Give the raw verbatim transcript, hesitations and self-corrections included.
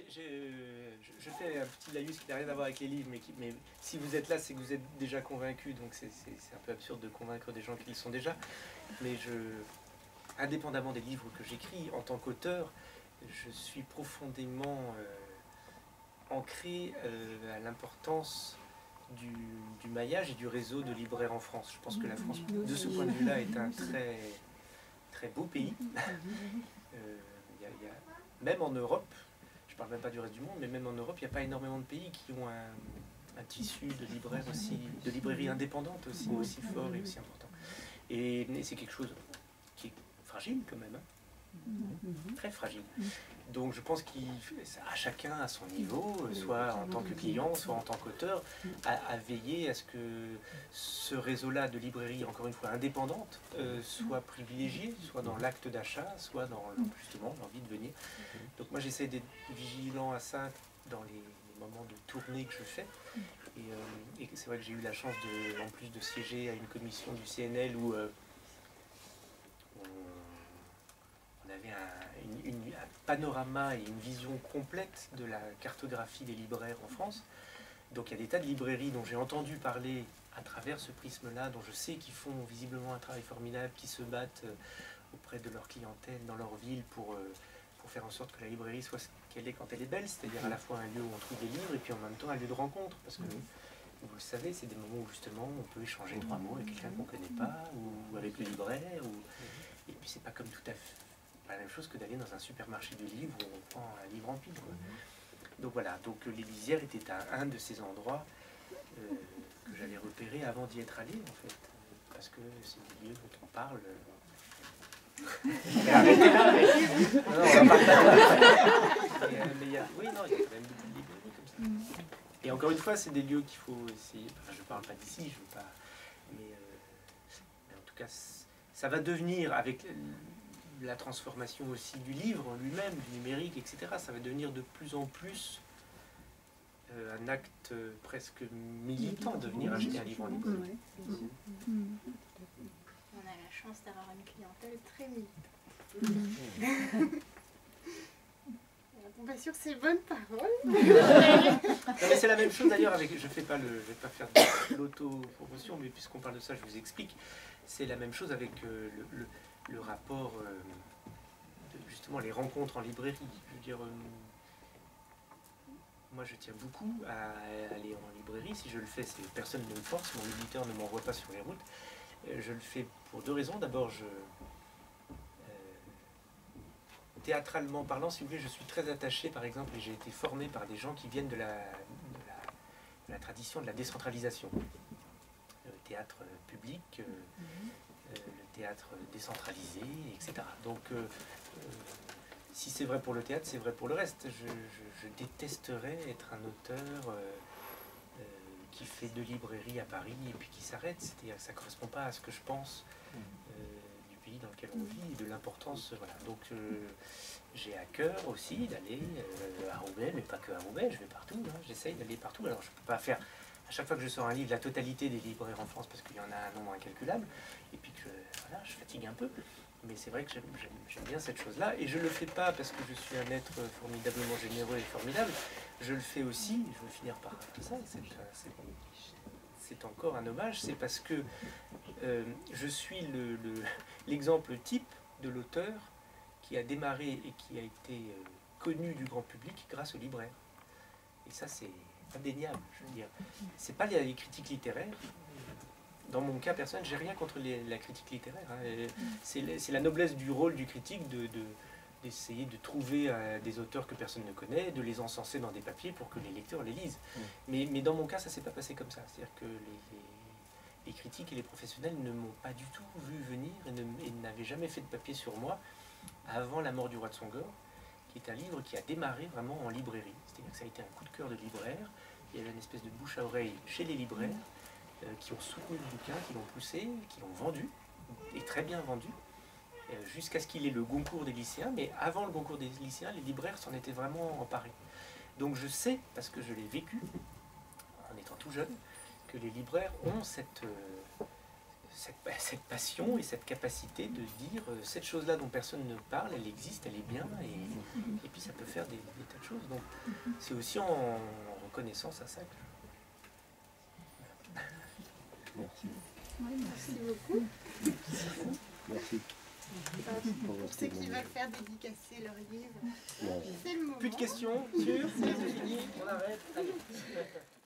je fais un petit laïus qui n'a rien à voir avec les livres, mais, qui, mais si vous êtes là, c'est que vous êtes déjà convaincu, donc c'est un peu absurde de convaincre des gens qui le sont déjà. Mais je, indépendamment des livres que j'écris, en tant qu'auteur, je suis profondément euh, ancré euh, à l'importance du, du maillage et du réseau de libraires en France. Je pense que la France, de ce point de vue-là, est un très, très beau pays. euh, y a, y a, même en Europe, je ne parle même pas du reste du monde, mais même en Europe, il n'y a pas énormément de pays qui ont un, un tissu de libraires aussi, de librairies indépendantes aussi, aussi fort et aussi important. Et, et c'est quelque chose qui est fragile quand même, hein, très fragile. Donc je pense qu'à chacun à son niveau, soit en tant que client, soit en tant qu'auteur, à, à veiller à ce que ce réseau-là de librairies, encore une fois indépendantes, euh, soit privilégié, soit dans l'acte d'achat, soit dans justement l'envie de venir. Donc moi j'essaie d'être vigilant à ça dans les moments de tournée que je fais. Et, euh, et c'est vrai que j'ai eu la chance de, en plus de siéger à une commission du C N L où euh, on avait un, une, une, un panorama et une vision complète de la cartographie des libraires en France. Donc il y a des tas de librairies dont j'ai entendu parler à travers ce prisme-là, dont je sais qu'ils font visiblement un travail formidable, qui se battent auprès de leur clientèle dans leur ville pour, pour faire en sorte que la librairie soit ce qu'elle est quand elle est belle, c'est-à-dire à la fois un lieu où on trouve des livres et puis en même temps un lieu de rencontre, parce que vous le savez, c'est des moments où justement on peut échanger trois mots avec quelqu'un qu'on ne connaît pas, ou avec le libraire, ou... et puis c'est pas comme tout à fait la même chose que d'aller dans un supermarché de livres où on prend un livre en pile, quoi. Donc voilà, donc l'Élisière était à un de ces endroits euh, que j'avais repéré avant d'y être allé, en fait, parce que c'est des lieux dont on parle. Mais arrêtez là, mais... Non, on parle pas de... mais, euh, mais y a... Oui, non, il y a quand même beaucoup de librairies comme ça. Et encore une fois, c'est des lieux qu'il faut essayer... Enfin, je parle pas d'ici, je veux pas... Mais, euh... mais en tout cas, ça va devenir, avec... la transformation aussi du livre lui-même, du numérique, et cetera. Ça va devenir de plus en plus euh, un acte presque militant de venir acheter un livre en ligne. Oui, oui, oui. On a la chance d'avoir une clientèle très militante. On va sur ces bonnes paroles. C'est la même chose d'ailleurs avec... Je ne vais pas faire de l'auto-promotion, mais puisqu'on parle de ça, je vous explique. C'est la même chose avec euh, le... le le rapport, euh, de, justement, les rencontres en librairie. Je veux dire, euh, moi je tiens beaucoup à aller en librairie. Si je le fais, c'est personne ne me force, mon éditeur ne m'envoie pas sur les routes. Euh, je le fais pour deux raisons. D'abord, je euh, théâtralement parlant, si vous voulez, je suis très attaché, par exemple, et j'ai été formé par des gens qui viennent de la, de la, de la tradition de la décentralisation. Le théâtre public, euh, mm-hmm. le théâtre décentralisé, et cetera. Donc, euh, euh, si c'est vrai pour le théâtre, c'est vrai pour le reste. Je, je, je détesterais être un auteur euh, euh, qui fait deux librairies à Paris et puis qui s'arrête. C'est-à-dire que ça ne correspond pas à ce que je pense euh, du pays dans lequel on vit et de l'importance. Voilà. Donc, euh, j'ai à cœur aussi d'aller euh, à Roubaix, mais pas que à Roubaix, je vais partout. Hein. J'essaye d'aller partout. Alors, je ne peux pas faire... À chaque fois que je sors un livre, la totalité des libraires en France, parce qu'il y en a un nombre incalculable, et puis que je, voilà, je fatigue un peu. Mais c'est vrai que j'aime bien cette chose-là, et je ne le fais pas parce que je suis un être formidablement généreux et formidable, je le fais aussi, je veux finir par ça, c'est encore un hommage, c'est parce que euh, je suis le, le, l'exemple type de l'auteur qui a démarré et qui a été euh, connu du grand public grâce aux libraires. Et ça, c'est... indéniable, je veux dire. C'est pas les, les critiques littéraires. Dans mon cas personnel, j'ai rien contre les, la critique littéraire. Hein. C'est la noblesse du rôle du critique de, de, d'essayer de trouver euh, des auteurs que personne ne connaît, de les encenser dans des papiers pour que les lecteurs les lisent. Mm. Mais, mais dans mon cas, ça s'est pas passé comme ça. C'est-à-dire que les, les, les critiques et les professionnels ne m'ont pas du tout vu venir et n'avaient jamais fait de papier sur moi avant La Mort du Roi de Songor, qui est un livre qui a démarré vraiment en librairie. C'est-à-dire que ça a été un coup de cœur de libraire. Il y avait une espèce de bouche à oreille chez les libraires euh, qui ont soutenu le bouquin, qui l'ont poussé, qui l'ont vendu, et très bien vendu, euh, jusqu'à ce qu'il ait le Goncourt des lycéens. Mais avant le Goncourt des lycéens, les libraires s'en étaient vraiment emparés. Donc je sais, parce que je l'ai vécu, en étant tout jeune, que les libraires ont cette, euh, cette, cette passion et cette capacité de dire euh, cette chose-là dont personne ne parle, elle existe, elle est bien, et, et puis ça peut faire des, des tas de choses. Donc c'est aussi en, en reconnaissance à ça que je... Merci. Oui, merci beaucoup. Merci. Pour ceux qui veulent faire dédicacer leur livre, c'est le moment. Plus de questions sur... On arrête.